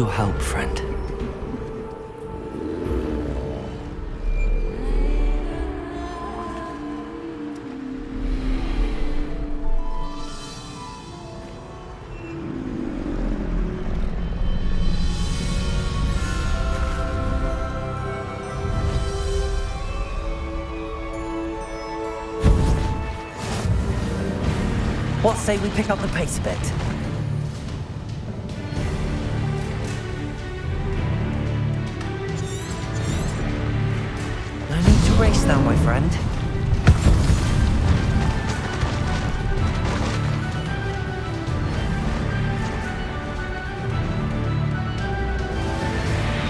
your help, friend. What say we pick up the pace a bit? No need to race now, my friend.